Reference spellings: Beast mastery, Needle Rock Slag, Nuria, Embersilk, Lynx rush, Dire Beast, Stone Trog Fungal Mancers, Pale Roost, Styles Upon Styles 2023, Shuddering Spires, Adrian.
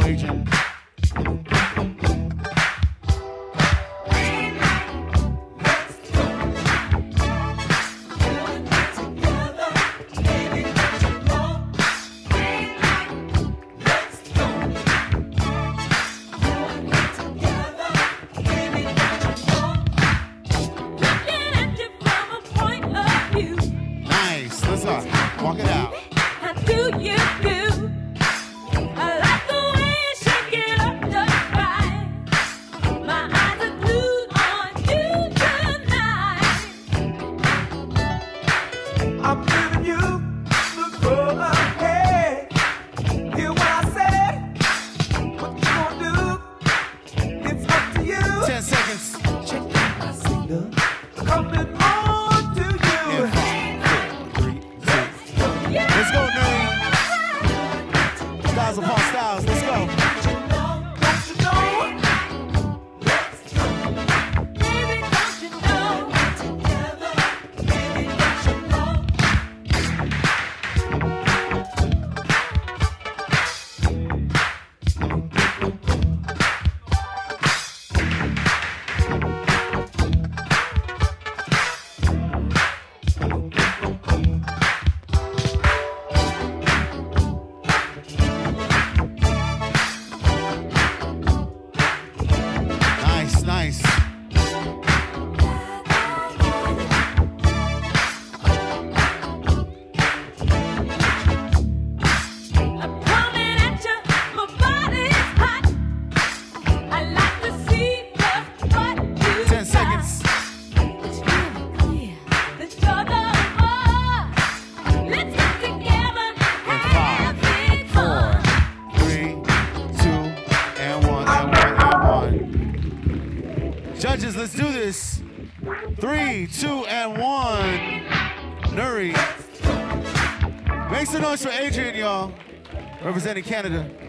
go, Adrian. Walk it out. How do you do? I like the way you shake it up just right. My eyes are glued on you tonight. I'm giving you the go ahead. Hear what I said? What you gonna do? It's up to you. 10 seconds. Check out my signal. Coming on to you. Yeah. Let's go, Nuria. Styles Upon Styles, let's go. Judges, let's do this. 3, 2, and 1. Nuria. Make some noise for Adrian, y'all. Representing Canada.